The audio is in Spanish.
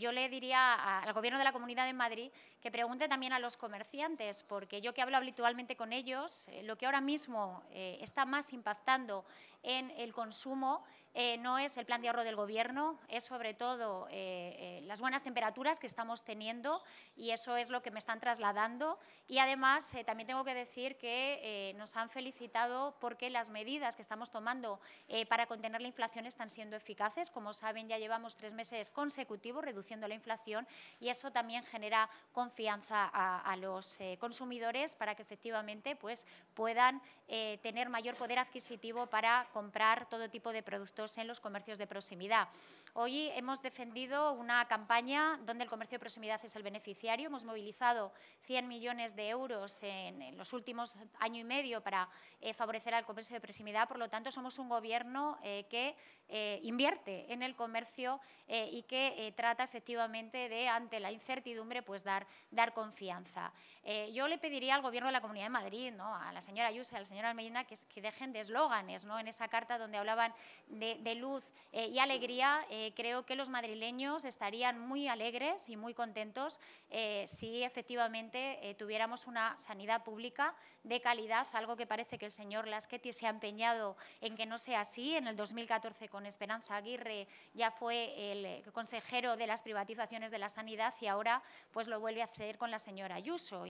yo le diría al Gobierno de la Comunidad de Madrid que pregunte también a los comerciantes, porque yo que hablo habitualmente con ellos, lo que ahora mismo está más impactando en el consumo no es el plan de ahorro del Gobierno, es sobre todo las buenas temperaturas que estamos teniendo, y eso es lo que me están trasladando. Y además también tengo que decir que nos han felicitado porque las medidas que estamos tomando para contener la inflación están siendo eficaces. Como saben, ya llevamos 3 meses consecutivos reduciendo la inflación, y eso también genera confianza a los consumidores para que efectivamente pues, puedan tener mayor poder adquisitivo para comprar todo tipo de productos en los comercios de proximidad. Hoy hemos defendido una campaña donde el comercio de proximidad es el beneficiario. Hemos movilizado 100 millones de euros en los últimos año y medio para favorecer al comercio de proximidad. Por lo tanto, somos un Gobierno que invierte en el comercio y que trata efectivamente de, ante la incertidumbre, pues dar confianza. Yo le pediría al Gobierno de la Comunidad de Madrid, ¿no?, a la señora Ayuso y a la señora Almeida que dejen de eslóganes, ¿no?, en esa carta donde hablaban de luz y alegría. Creo que los madrileños estarían muy alegres y muy contentos si efectivamente tuviéramos una sanidad pública de calidad, algo que parece que el señor Lasquetti se ha empeñado en que no sea así. En el 2014, con Esperanza Aguirre, ya fue el consejero de las privatizaciones de la sanidad, y ahora pues lo vuelve a hacer con la señora Ayuso.